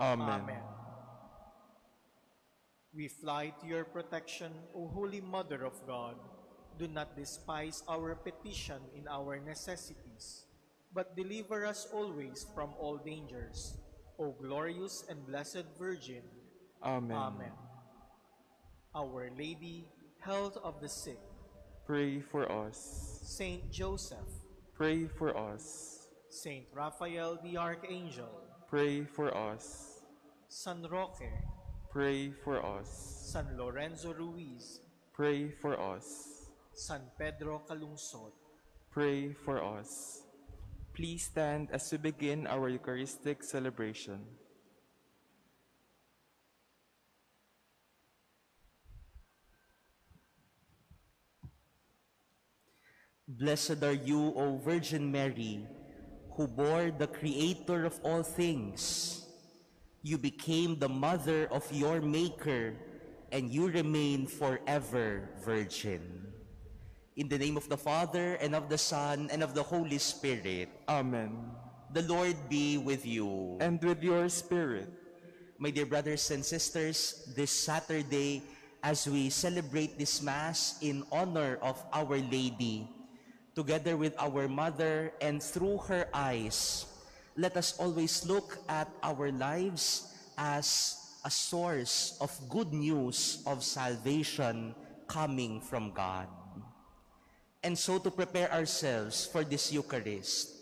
Amen. Amen. We fly to your protection, O Holy Mother of God. Do not despise our petition in our necessities, but deliver us always from all dangers, O glorious and blessed Virgin. Amen. Amen. Our Lady, health of the sick, pray for us. Saint Joseph, pray for us. Saint Raphael the Archangel, pray for us. San Roque, pray for us. San Lorenzo Ruiz, pray for us. San Pedro Calungsod, pray for us. Please stand as we begin our Eucharistic celebration. Blessed are you, O Virgin Mary, who bore the Creator of all things. You became the mother of your Maker, and you remain forever Virgin. In the name of the Father, and of the Son, and of the Holy Spirit. Amen. The Lord be with you. And with your spirit. My dear brothers and sisters, this Saturday, as we celebrate this Mass in honor of Our Lady, together with our Mother and through her eyes, let us always look at our lives as a source of good news of salvation coming from God. And so to prepare ourselves for this Eucharist,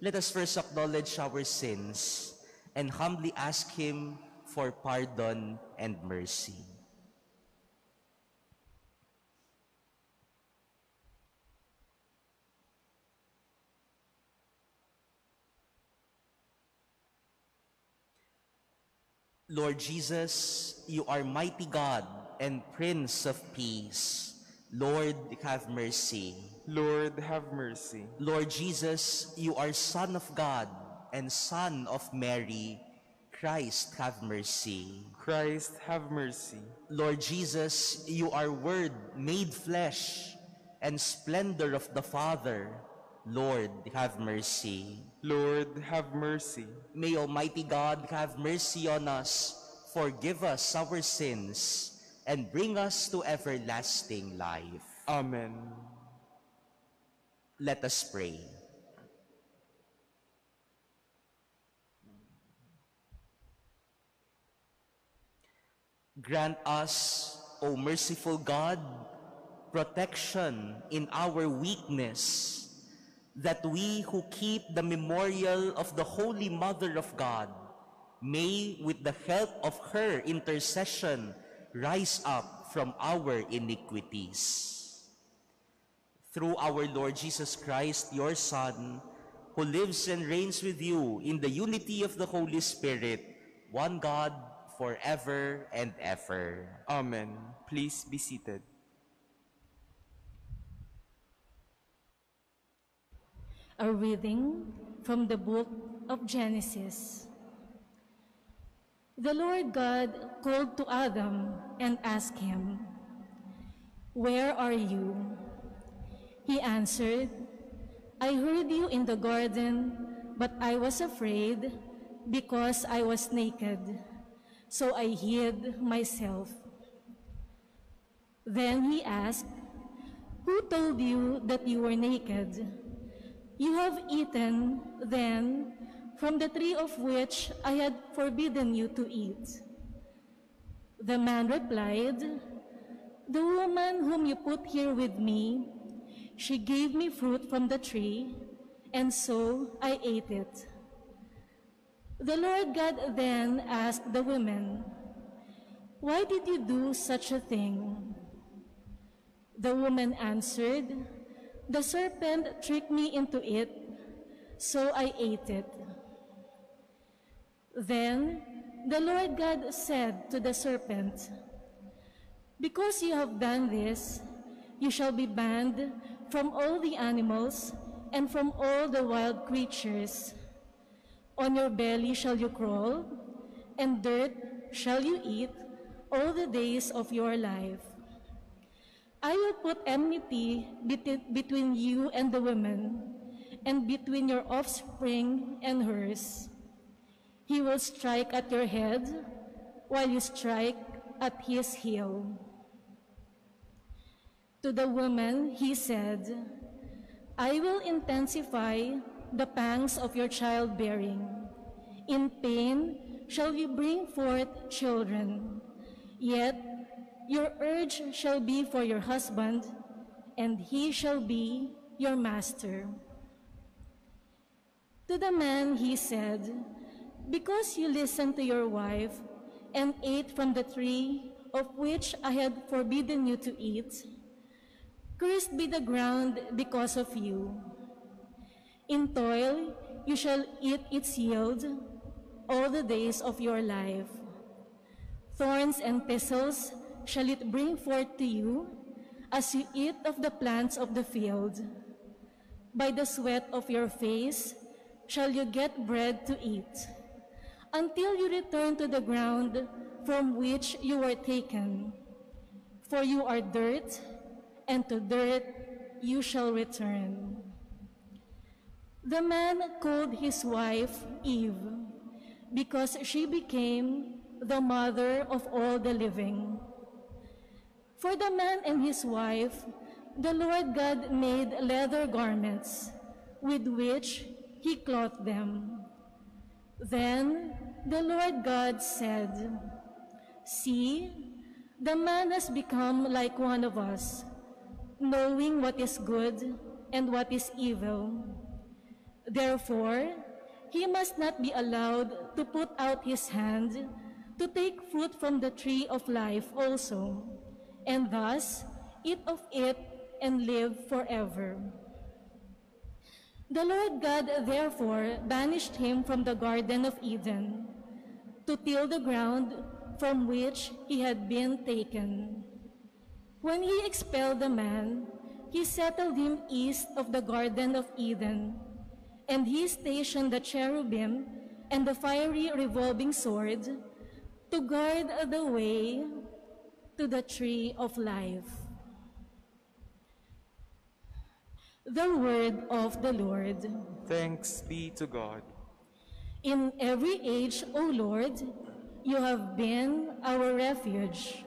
let us first acknowledge our sins and humbly ask Him for pardon and mercy. Lord Jesus, you are mighty God and Prince of Peace. Lord, have mercy. Lord, have mercy. Lord Jesus, you are Son of God and Son of Mary. Christ, have mercy. Christ, have mercy. Lord Jesus, you are Word made flesh and splendor of the Father. Lord, have mercy. Lord, have mercy. May Almighty God have mercy on us, forgive us our sins, and bring us to everlasting life. Amen. Let us pray. Grant us, O merciful God, protection in our weakness, that we who keep the memorial of the Holy Mother of God may, with the help of her intercession, rise up from our iniquities. Through our Lord Jesus Christ, your Son, who lives and reigns with you in the unity of the Holy Spirit, one God, forever and ever. Amen. Please be seated. A reading from the book of Genesis. The Lord God called to Adam and asked him, "Where are you?" He answered, "I heard you in the garden, but I was afraid because I was naked, so I hid myself." Then he asked, "Who told you that you were naked? You have eaten, then, from the tree of which I had forbidden you to eat." The man replied, "The woman whom you put here with me, she gave me fruit from the tree, and so I ate it." The Lord God then asked the woman, "Why did you do such a thing?" The woman answered, "The serpent tricked me into it, so I ate it." Then the Lord God said to the serpent, "Because you have done this, you shall be banned from all the animals and from all the wild creatures. On your belly shall you crawl, and dirt shall you eat all the days of your life. I will put enmity between you and the woman, and between your offspring and hers. He will strike at your head, while you strike at his heel." To the woman he said, "I will intensify the pangs of your childbearing. In pain shall you bring forth children, yet your urge shall be for your husband, and he shall be your master." To the man he said, "Because you listened to your wife and ate from the tree of which I had forbidden you to eat, cursed be the ground because of you. In toil you shall eat its yield all the days of your life. Thorns and thistles shall it bring forth to you, as you eat of the plants of the field. By the sweat of your face shall you get bread to eat, until you return to the ground from which you were taken. For you are dirt, and to dirt you shall return." The man called his wife Eve, because she became the mother of all the living. For the man and his wife, the Lord God made leather garments, with which he clothed them. Then the Lord God said, "See, the man has become like one of us, knowing what is good and what is evil. Therefore, he must not be allowed to put out his hand to take fruit from the tree of life also, and thus eat of it and live forever." The Lord God therefore banished him from the Garden of Eden to till the ground from which he had been taken. When he expelled the man, he settled him east of the Garden of Eden, and he stationed the cherubim and the fiery revolving sword to guard the way to the tree of life. The word of the Lord. Thanks be to God. In every age, O Lord, you have been our refuge.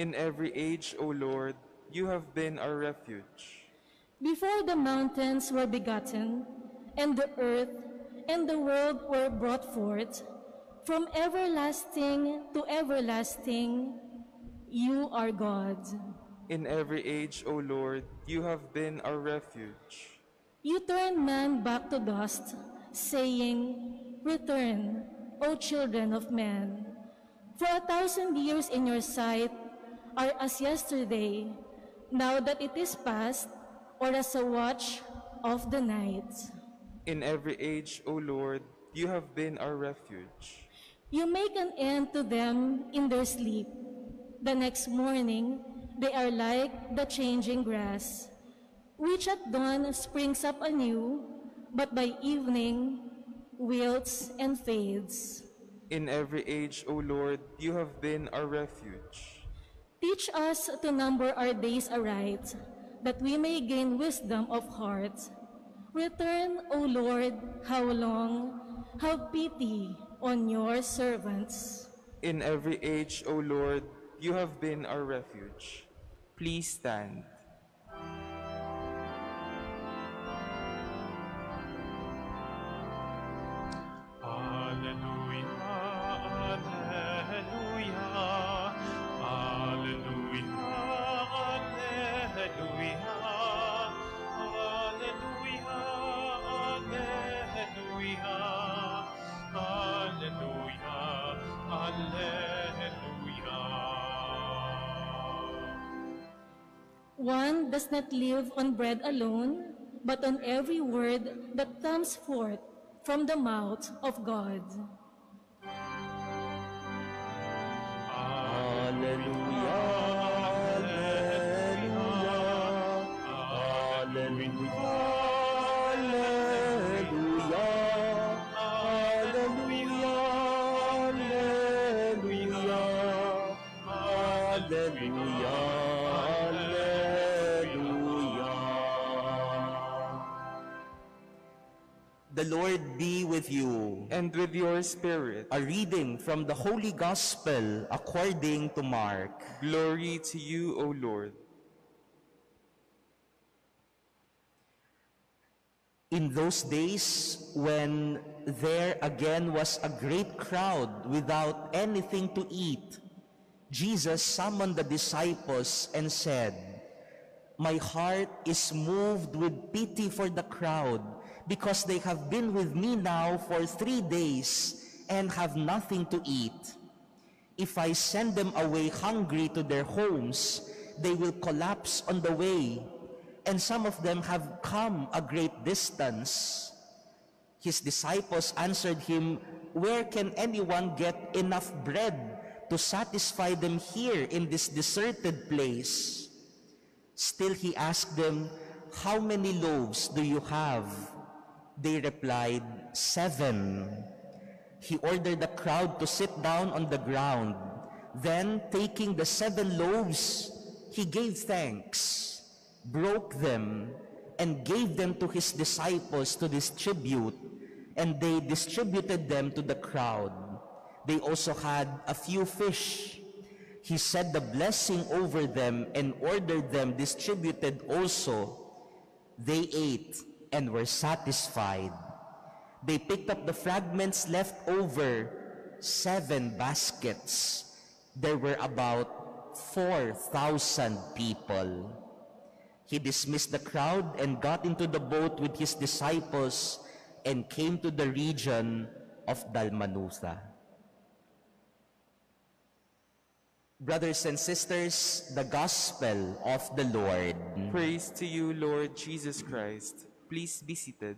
In every age, O Lord, you have been our refuge. Before the mountains were begotten, and the earth and the world were brought forth, from everlasting to everlasting, you are God. In every age, O Lord, you have been our refuge. You turn man back to dust, saying, "Return, O children of man. For 1,000 years in your sight are as yesterday, now that it is past, or as a watch of the night. In every age, O Lord, you have been our refuge. You make an end to them in their sleep. The next morning, they are like the changing grass, which at dawn springs up anew, but by evening wilts and fades. In every age, O Lord, you have been our refuge. Teach us to number our days aright, that we may gain wisdom of heart. Return, O Lord, how long? Have pity on your servants. In every age, O Lord, you have been our refuge. Please stand. One does not live on bread alone, but on every word that comes forth from the mouth of God. Alleluia, alleluia, alleluia. The Lord be with you. And with your spirit. A reading from the Holy Gospel according to Mark. Glory to you, O Lord. In those days, when there again was a great crowd without anything to eat, Jesus summoned the disciples and said, "My heart is moved with pity for the crowd, because they have been with me now for 3 days and have nothing to eat. If I send them away hungry to their homes, they will collapse on the way, and some of them have come a great distance." His disciples answered him, "Where can anyone get enough bread to satisfy them here in this deserted place?" Still he asked them, "How many loaves do you have?" They replied, 7. He ordered the crowd to sit down on the ground. Then, taking the 7 loaves, he gave thanks, broke them, and gave them to his disciples to distribute, and they distributed them to the crowd. They also had a few fish. He said the blessing over them and ordered them distributed also. They ate and were satisfied. They picked up the fragments left over, 7 baskets. There were about 4,000 people. He dismissed the crowd and got into the boat with his disciples and came to the region of Dalmanutha. Brothers and sisters, the Gospel of the Lord. Praise to you, Lord Jesus Christ. Please be seated.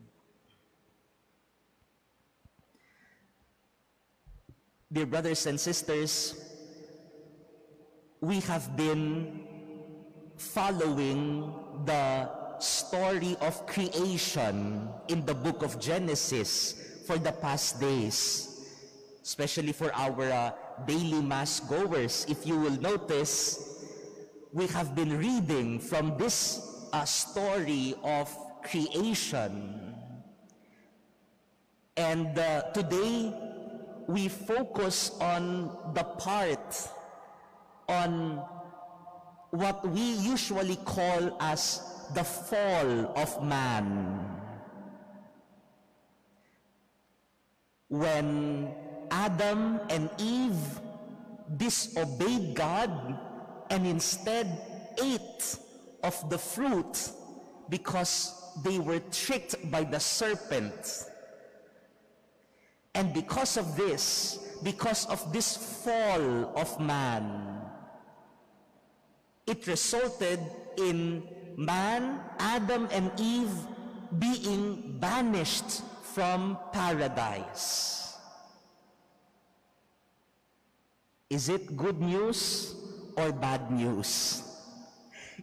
Dear brothers and sisters, we have been following the story of creation in the book of Genesis for the past days, especially for our daily mass goers. If you will notice, we have been reading from this story of creation. And today, we focus on the part on what we usually call as the fall of man. When Adam and Eve disobeyed God and instead ate of the fruit because they were tricked by the serpent. And because of this fall of man, it resulted in man, Adam and Eve, being banished from paradise. Is it good news or bad news?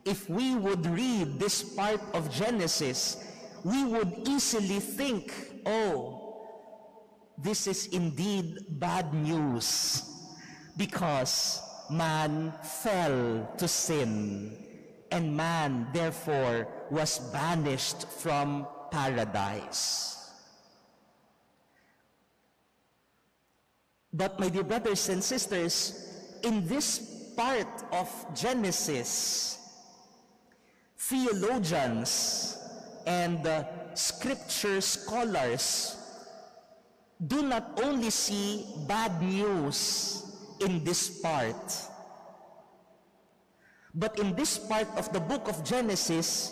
If we would read this part of Genesis, we would easily think, oh, this is indeed bad news, because man fell to sin, and man therefore was banished from paradise. But my dear brothers and sisters, in this part of Genesis, theologians and scripture scholars do not only see bad news in this part, but in this part of the book of Genesis,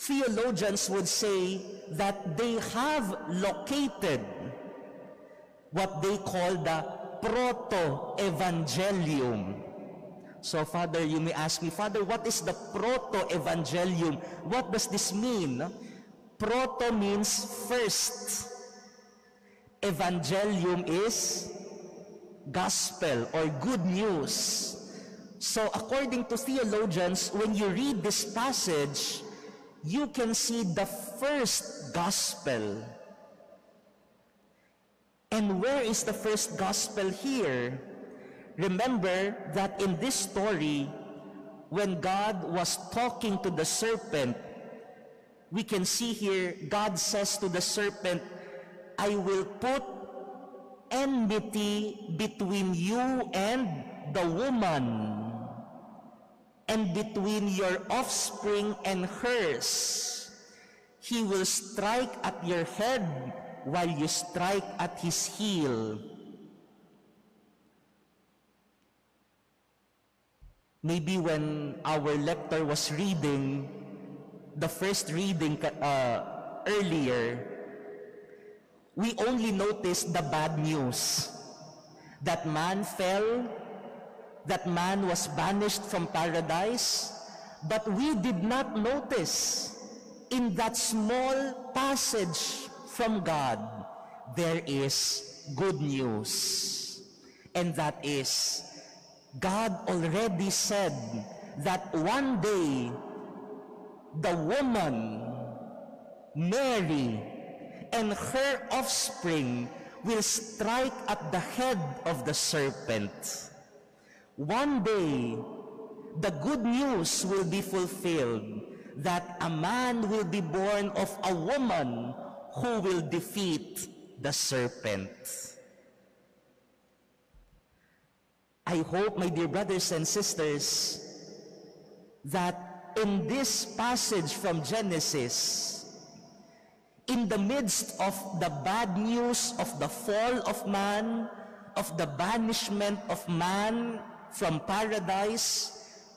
theologians would say that they have located what they call the Proto-Evangelium. So, Father, you may ask me, Father, what is the Proto-Evangelium? What does this mean? Proto means first. Evangelium is gospel or good news. So, according to theologians, when you read this passage, you can see the first gospel. And where is the first gospel here? Remember that in this story, when God was talking to the serpent, we can see here God says to the serpent, I will put enmity between you and the woman, and between your offspring and hers. He will strike at your head while you strike at his heel. Maybe when our lector was reading the first reading earlier, we only noticed the bad news, that man fell, that man was banished from paradise, but we did not notice in that small passage from God, there is good news. And that is, God already said that one day, the woman, Mary, and her offspring will strike at the head of the serpent. One day, the good news will be fulfilled, that a man will be born of a woman who will defeat the serpent. I hope, my dear brothers and sisters, that in this passage from Genesis, in the midst of the bad news of the fall of man, of the banishment of man from paradise,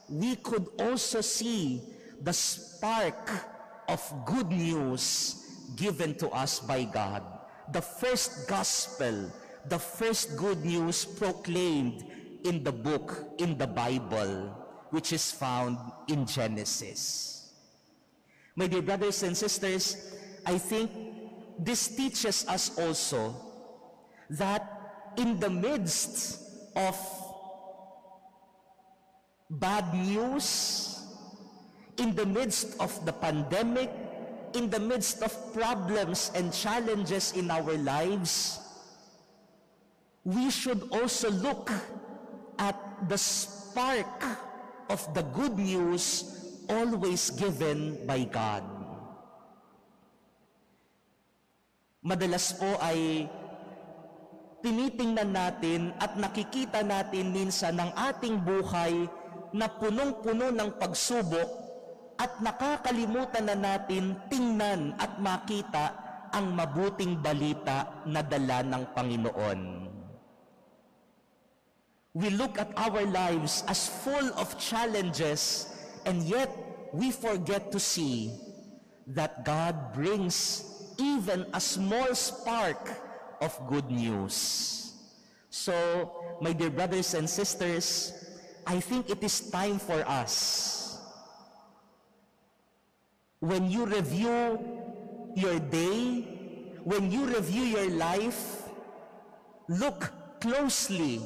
we could also see the spark of good news given to us by God. The first gospel, the first good news proclaimed in the book, in the Bible, which is found in Genesis. My dear brothers and sisters, I think this teaches us also that in the midst of bad news, in the midst of the pandemic, in the midst of problems and challenges in our lives, we should also look at the spark of the good news always given by God. Madalas po ay tinitingnan natin at nakikita natin minsan ng ating buhay na punong-puno ng pagsubok at nakakalimutan na natin tingnan at makita ang mabuting balita na dala ng Panginoon. We look at our lives as full of challenges, and yet we forget to see that God brings even a small spark of good news. So, my dear brothers and sisters, I think it is time for us, when you review your day, when you review your life, look closely.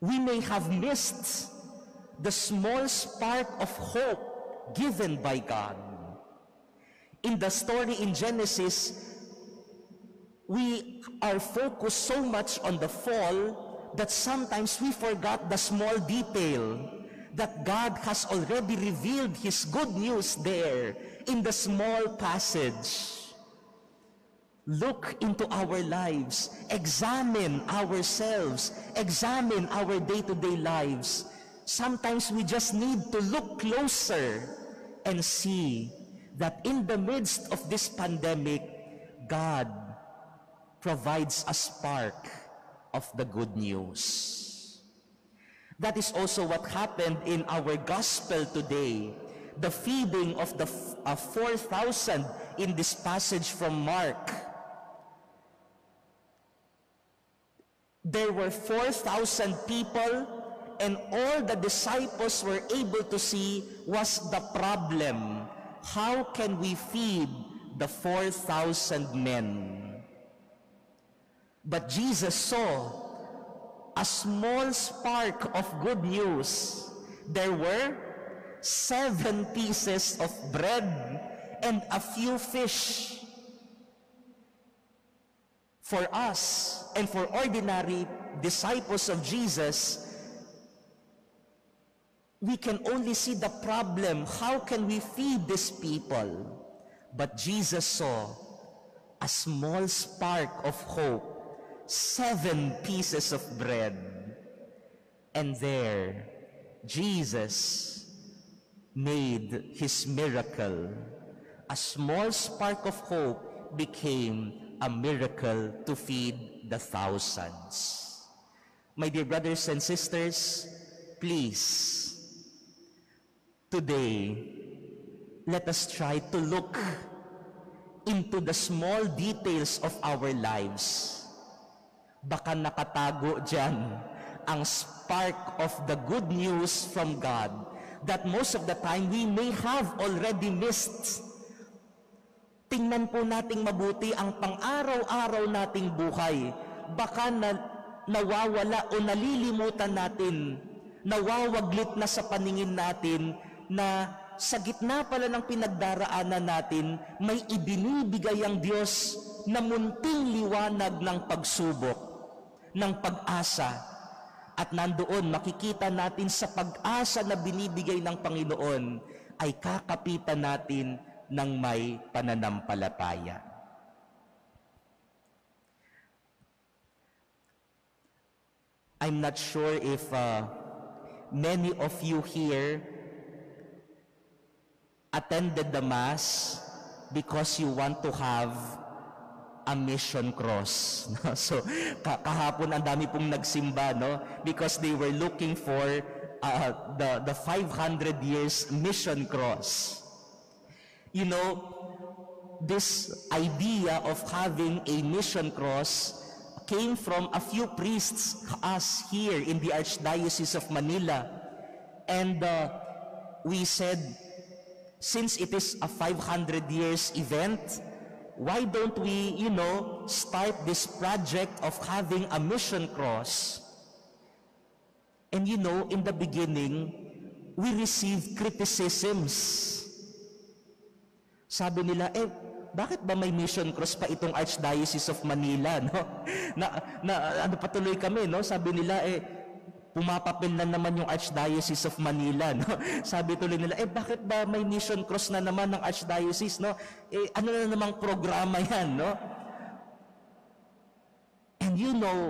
We may have missed the small spark of hope given by God. In the story in Genesis, we are focused so much on the fall that sometimes we forgot the small detail that God has already revealed His good news there in the small passage. Look into our lives, examine ourselves, examine our day-to-day lives. Sometimes we just need to look closer and see that in the midst of this pandemic, God provides a spark of the good news. That is also what happened in our gospel today. The feeding of the 4,000 in this passage from Mark. There were 4,000 people, and all the disciples were able to see was the problem. How can we feed the 4,000 men? But Jesus saw a small spark of good news. There were 7 pieces of bread and a few fish. For us and for ordinary disciples of Jesus, we can only see the problem. How can we feed these people? But Jesus saw a small spark of hope, 7 pieces of bread. And there, Jesus made His miracle. A small spark of hope became a miracle to feed the thousands. My dear brothers and sisters, please, today, let us try to look into the small details of our lives. Baka nakatago dyan ang spark of the good news from God that most of the time we may have already missed. Tingnan po nating mabuti ang pang-araw-araw nating buhay. Baka nawawala o nalilimutan natin, nawawaglit na sa paningin natin na sa gitna pala ng pinagdaraanan natin, may ibinibigay ang Diyos na munting liwanag ng pagsubok, ng pag-asa. At nandoon, makikita natin sa pag-asa na binibigay ng Panginoon ay kakapitan natin ng may pananampalataya. I'm not sure if many of you here attended the Mass because you want to have a mission cross. So, kahapon ang dami pong nagsimba, no? Because they were looking for the 500 years mission cross. You know, this idea of having a mission cross came from a few priests, us here in the Archdiocese of Manila. And we said, since it is a 500 years event, why don't we, you know, start this project of having a mission cross? And you know, in the beginning, we received criticisms. Sabi nila, bakit ba may mission cross pa itong Archdiocese of Manila, no? Ano patuloy kami, no? Sabi nila, pumapapil na naman yung Archdiocese of Manila, no? Sabi tuloy nila, bakit ba may mission cross na naman ng Archdiocese, no? Ano na namang programa yan, no? And you know,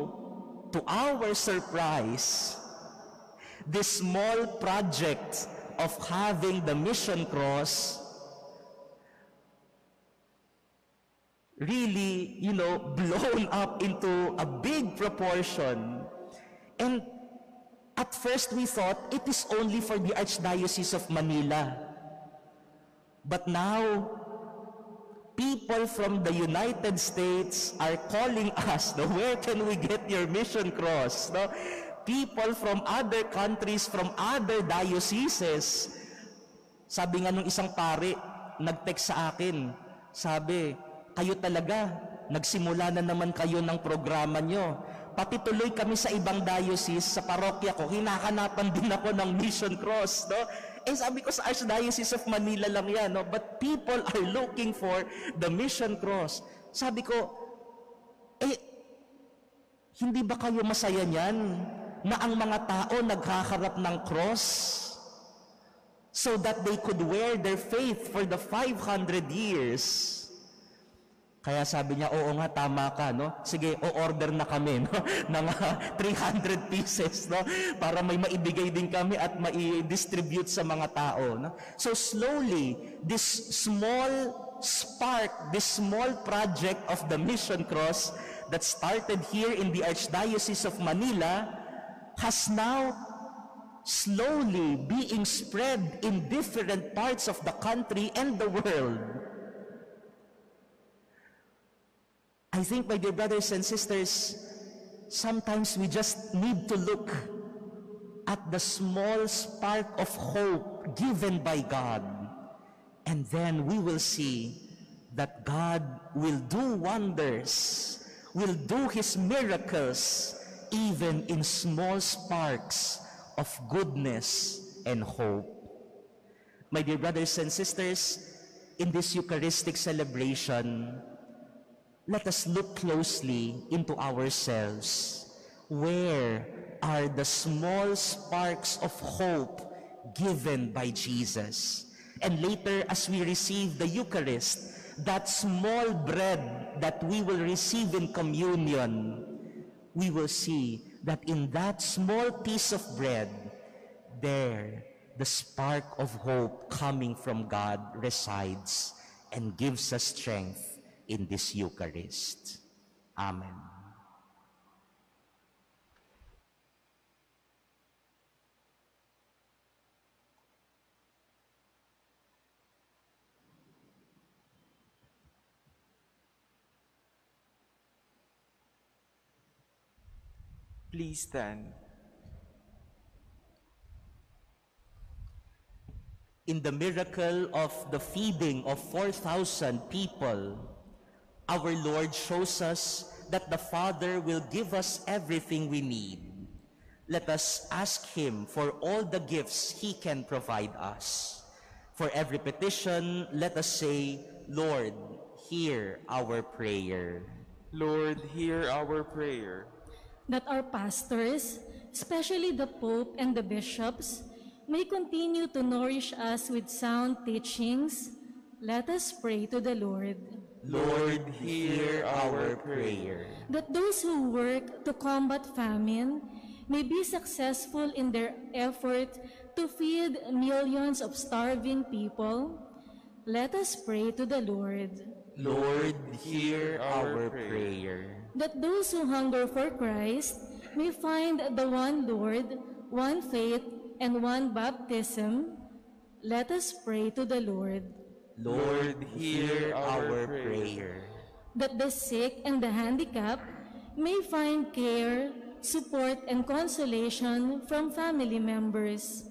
to our surprise, this small project of having the mission cross really, you know, blown up into a big proportion. And at first we thought it is only for the Archdiocese of Manila. But now, people from the United States are calling us, no? Where can we get your mission cross? No? people from other countries, from other dioceses. Sabi nga nung isang pari, nag-text sa akin, sabi, kayo talaga, nagsimula na naman kayo ng programa nyo. Pati tuloy kami sa ibang diocese, sa parokya ko, hinahanapan din ako ng mission cross, no? Eh sabi ko sa Archdiocese of Manila lang yan, no? But people are looking for the mission cross. Sabi ko, eh, hindi ba kayo masaya niyan na ang mga tao naghaharap ng cross? So that they could wear their faith for the 500 years. Kaya sabi niya, oo nga, tama ka, no? Sige, o-order na kami, no? Ng 300 pieces, no? Para may maibigay din kami at mai-distribute sa mga tao, no? So slowly, this small spark, this small project of the Mission Cross that started here in the Archdiocese of Manila has now slowly being spread in different parts of the country and the world. I think, my dear brothers and sisters, sometimes we just need to look at the small spark of hope given by God, and then we will see that God will do wonders, will do His miracles, even in small sparks of goodness and hope. My dear brothers and sisters, in this Eucharistic celebration, let us look closely into ourselves. Where are the small sparks of hope given by Jesus? And later, as we receive the Eucharist, that small bread that we will receive in communion, we will see that in that small piece of bread, there, the spark of hope coming from God resides and gives us strength in this Eucharist. Amen. Please stand. In the miracle of the feeding of 4,000 people, our Lord shows us that the Father will give us everything we need. Let us ask Him for all the gifts He can provide us. For every petition, let us say, Lord, hear our prayer. Lord, hear our prayer. That our pastors, especially the Pope and the bishops, may continue to nourish us with sound teachings. Let us pray to the Lord. Lord, hear our prayer. That those who work to combat famine may be successful in their effort to feed millions of starving people. Let us pray to the Lord. Lord, hear our prayer. That those who hunger for Christ may find the one Lord, one faith, and one baptism. Let us pray to the Lord. Lord, hear our prayer. That the sick and the handicapped may find care, support, and consolation from family members.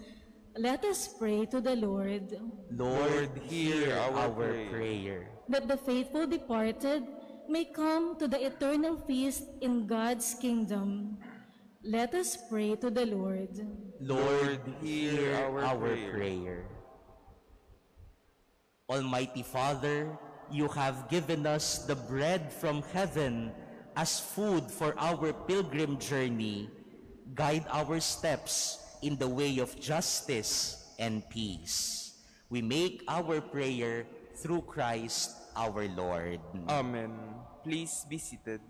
Let us pray to the Lord. Lord, hear our prayer. That the faithful departed may come to the eternal feast in God's kingdom. Let us pray to the Lord. Lord, hear our prayer. Almighty Father, you have given us the bread from heaven as food for our pilgrim journey. Guide our steps in the way of justice and peace. We make our prayer through Christ our Lord. Amen. Please be seated.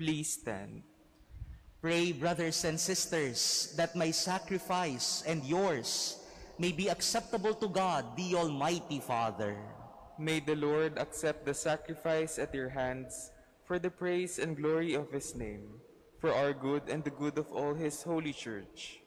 Please stand. Pray, brothers and sisters, that my sacrifice and yours may be acceptable to God, the Almighty Father. May the Lord accept the sacrifice at your hands for the praise and glory of His name, for our good and the good of all His Holy Church.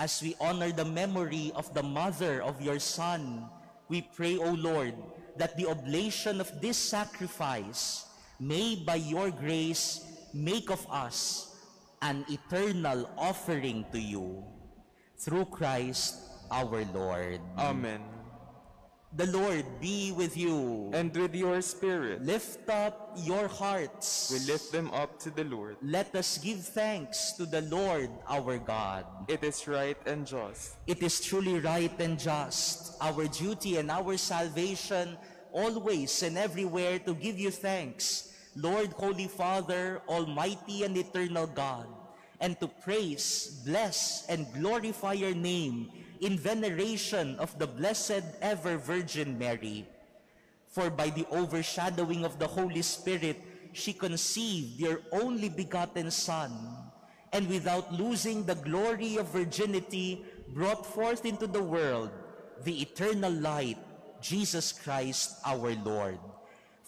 As we honor the memory of the mother of your Son, we pray, O Lord, that the oblation of this sacrifice may, by your grace, make of us an eternal offering to you. Through Christ our Lord. Amen. The Lord be with you. And with your spirit. Lift up your hearts. We lift them up to the Lord. Let us give thanks to the Lord our God. It is right and just. It is truly right and just, our duty and our salvation, always and everywhere to give you thanks, Lord, Holy Father, Almighty and Eternal God, and to praise, bless, and glorify your name in veneration of the Blessed Ever-Virgin Mary. For by the overshadowing of the Holy Spirit, she conceived your only begotten Son, and without losing the glory of virginity, brought forth into the world the eternal light, Jesus Christ our Lord.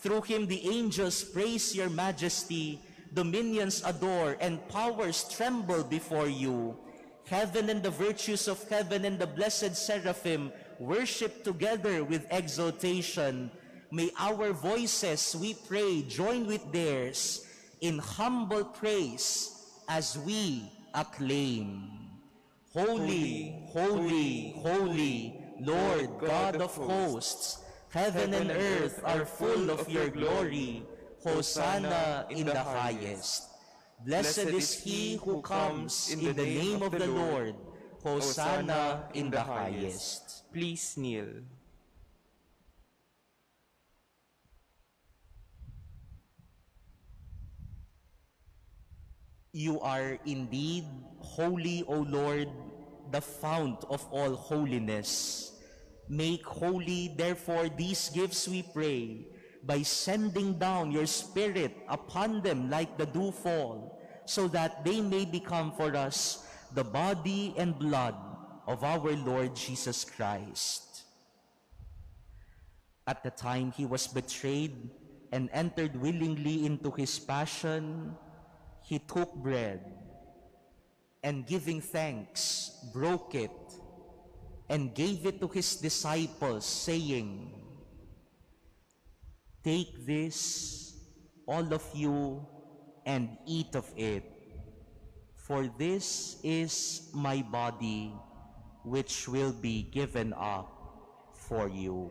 Through him the angels praise your majesty, dominions adore, and powers tremble before you. Heaven and the virtues of heaven and the blessed seraphim worship together with exultation. May our voices, we pray, join with theirs in humble praise as we acclaim. Holy, holy, holy, holy Lord God of hosts, heaven and earth are full of your glory. Hosanna in the highest. Blessed is he who comes in the name of the Lord. Hosanna in the highest. Please kneel. You are indeed holy, O Lord, the fount of all holiness. Make holy, therefore, these gifts, we pray, by sending down your Spirit upon them like the dewfall, so that they may become for us the body and blood of our Lord Jesus Christ. At the time he was betrayed and entered willingly into his passion, he took bread, and giving thanks, broke it, and gave it to his disciples, saying, "Take this, all of you, and eat of it, for this is my body, which will be given up for you."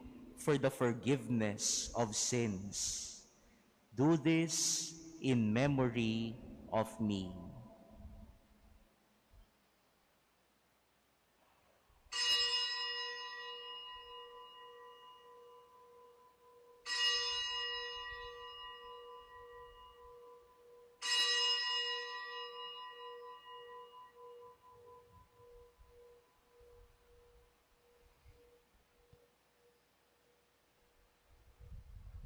for the forgiveness of sins. Do this in memory of me."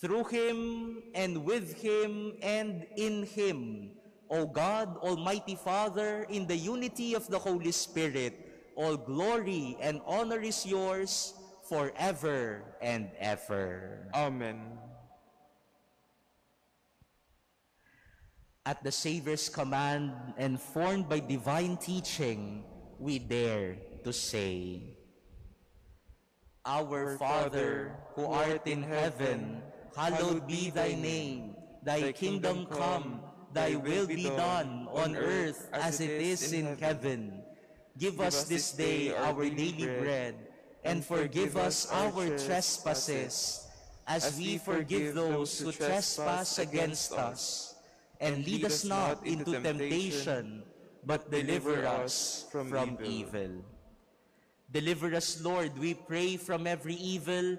Through him and with him and in him, O God, Almighty Father, in the unity of the Holy Spirit, all glory and honor is yours forever and ever. Amen. At the Savior's command and formed by divine teaching, we dare to say, Our Father, who art in heaven, hallowed be thy name. Thy kingdom come, thy will be done on earth as it is in heaven. Give us this day our daily bread, and forgive us our trespasses, as we forgive those who trespass against us. And lead us not into temptation, but deliver us from evil. Deliver us, Lord, we pray, from every evil.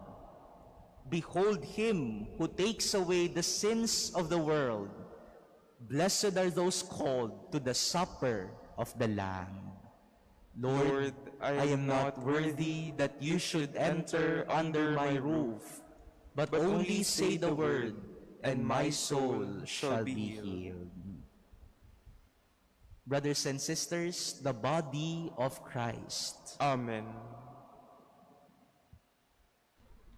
Behold him who takes away the sins of the world. Blessed are those called to the supper of the Lamb. Lord, I am not worthy that you should enter under my roof, but only say the word, and my soul shall be healed. Brothers and sisters, the body of Christ. Amen.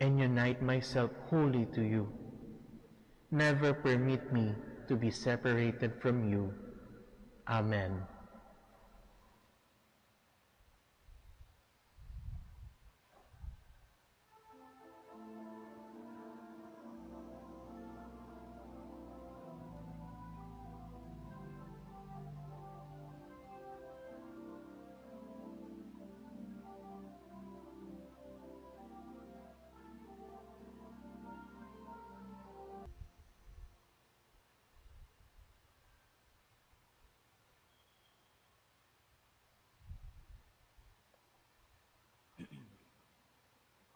and unite myself wholly to you. Never permit me to be separated from you. Amen.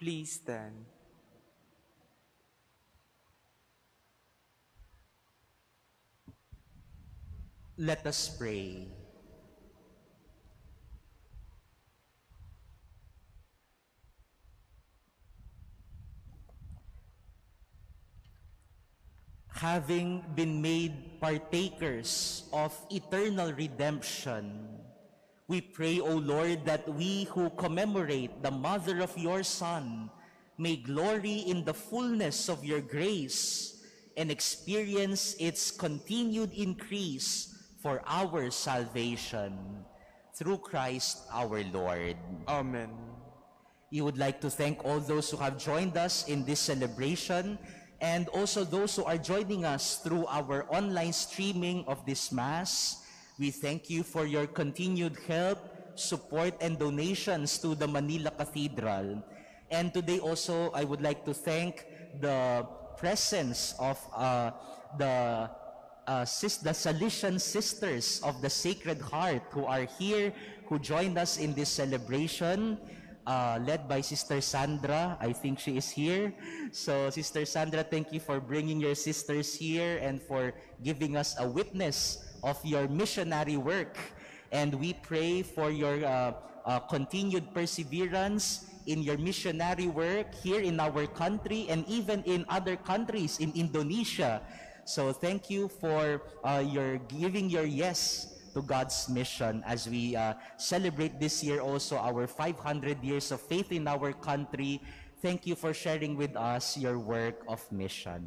Please stand. Let us pray. Having been made partakers of eternal redemption, we pray, O Lord, that we who commemorate the mother of your Son may glory in the fullness of your grace and experience its continued increase for our salvation. Through Christ our Lord. Amen. You would like to thank all those who have joined us in this celebration, and also those who are joining us through our online streaming of this Mass. We thank you for your continued help, support, and donations to the Manila Cathedral. And today also, I would like to thank the presence of the Salishan Sisters of the Sacred Heart who are here, who joined us in this celebration. Led by Sister Sandra. I think she is here. So, Sister Sandra, thank you for bringing your sisters here and for giving us a witness of your missionary work. And we pray for your continued perseverance in your missionary work here in our country and even in other countries in Indonesia. So, thank you for your giving your yes to God's mission as we celebrate this year also our 500 years of faith in our country. Thank you for sharing with us your work of mission.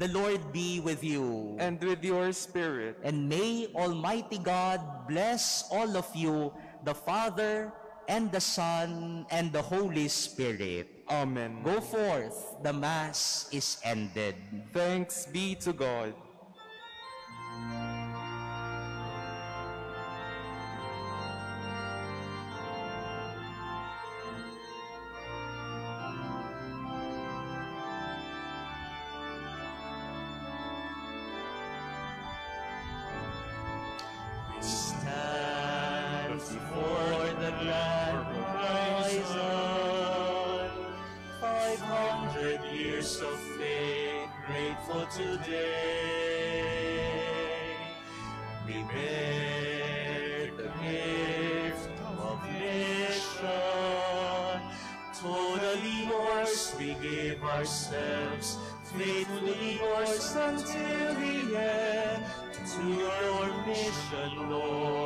The Lord be with you. And with your spirit. And may Almighty God bless all of you, the Father, and the Son, and the Holy Spirit. Amen. Go forth. The Mass is ended. Thanks be to God.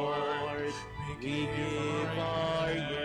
Lord, we give our